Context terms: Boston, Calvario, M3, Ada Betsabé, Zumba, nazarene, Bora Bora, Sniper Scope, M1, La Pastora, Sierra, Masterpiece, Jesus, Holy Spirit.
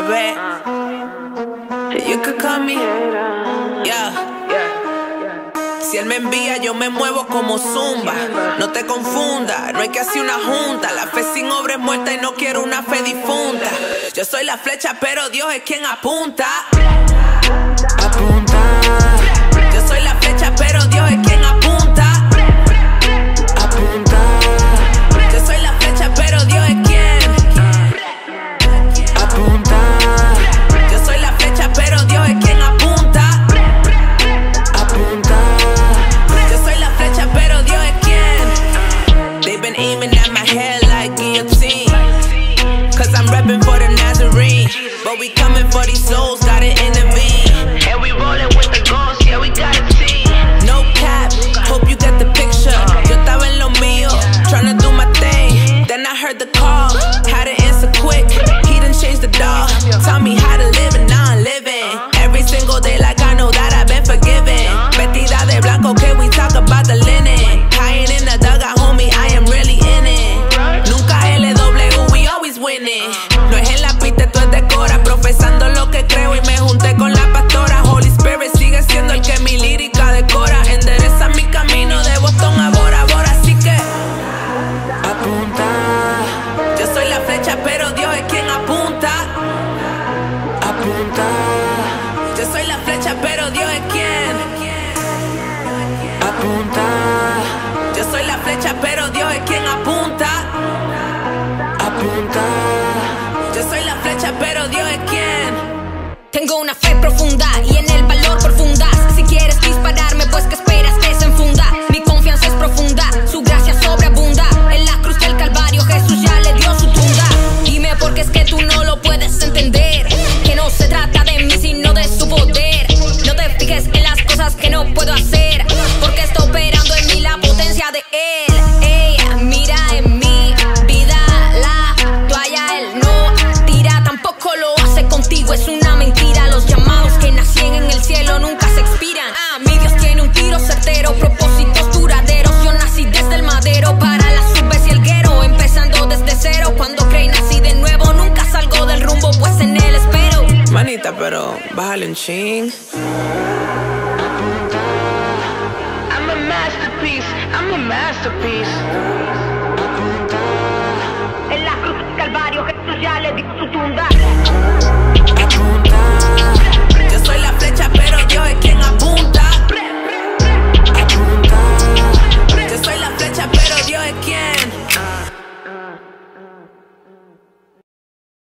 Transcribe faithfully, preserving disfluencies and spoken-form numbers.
Betsabé. You could call me, yeah. Si él me envía, yo me muevo como Zumba. No te confunda, no hay que hacer una junta. La fe sin obra es muerta y no quiero una fe difunta. Yo soy la flecha, pero Dios es quien apunta. Apunta. Yo soy la flecha, pero Dios es quien apunta. Apunta. Yo soy la flecha, pero Dios es quien apunta. Yo soy la flecha, pero Dios es quien apunta. Apunta. Yo soy la flecha, pero Dios es quien. They've been aiming at my head like guillotine, 'cause I'm repping for the Nazarene. But we coming for these souls, gotta intervene. Tell me how to live and now I'm living. Every single day like I know that I've been forgiven. Vestida de blanco, can we talk about the linen? Hiding in the dugout, homie, I am really in it. Nunca L W, we always winning. No es en la pista, tú es de cora, profesando lo que creo y me junté con la pastora. Holy Spirit sigue siendo el que mi lírica decora. Endereza mi camino de Boston a Bora Bora, así que apunta. Yo soy la flecha, pero Dios es quien apunta. Apunta. Yo soy la flecha, pero Dios es quien apunta. Yo soy la flecha, pero Dios es quien apunta. Apunta. Yo soy la flecha, pero Dios es quien. Tengo una fe profunda y en el valor profunda. Si quieres dispararme, pues que esperas que se enfunda. Mi confianza es profunda, su gracia sobreabunda. En la cruz del Calvario Jesús ya le dio su tunda. Dime por qué es que tú no lo puedes entender. No se trata de mí sino de su poder. No te fijes en las cosas que no puedo hacer, porque está operando en mí la potencia de él. Ey, mira en mí, vida la toalla, él no tira, tampoco lo hace contigo, es una mentira. Los llamados que nacían en el cielo nunca se expiran. Ah, mi Dios tiene un tiro certero, propósitos duraderos. Yo nací desde el madero para las subes y el guero, empezando desde cero. Cuando creí nací de nuevo, nunca salgo del rumbo, pues en él espero. Manita, pero bájale un ching. Apunta. I'm a masterpiece, I'm a masterpiece. Apunta. En la cruz del Calvario Jesús ya le dio su tunda.